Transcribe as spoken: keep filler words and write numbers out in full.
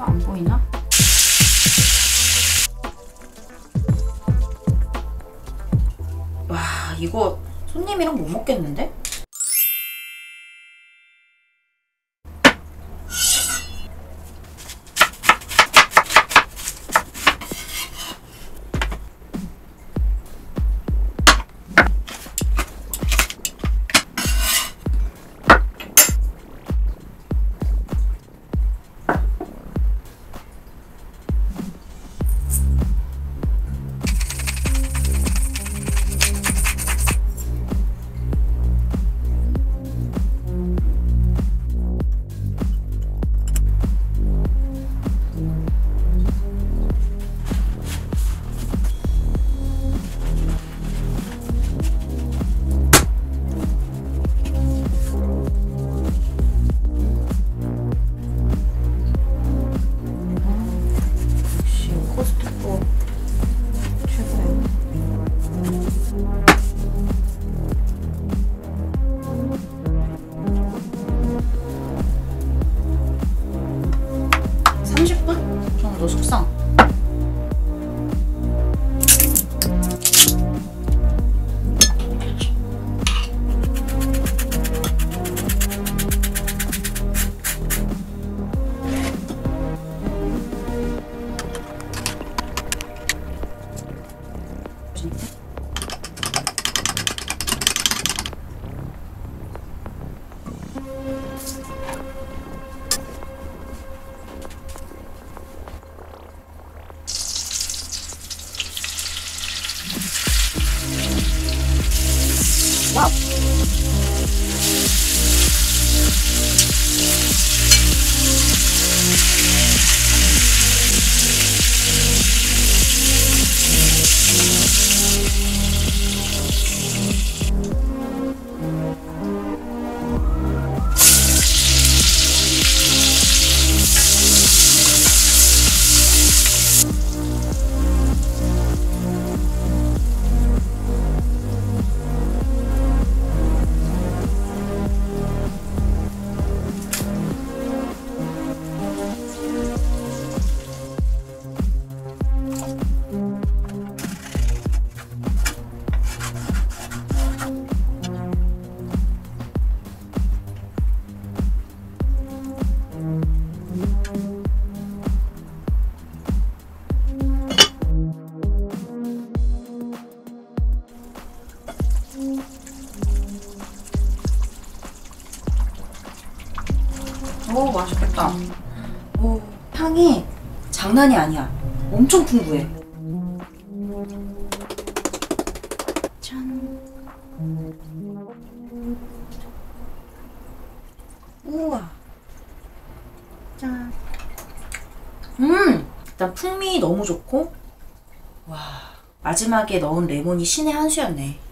어, 안 보이나? 와, 이거 손님이랑 못 먹겠는데? 너 속상. 와우. 오, 맛있겠다. 오, 향이 장난이 아니야. 엄청 풍부해. 짠. 우와. 짠. 음, 일단 풍미 너무 좋고. 와, 마지막에 넣은 레몬이 신의 한 수였네.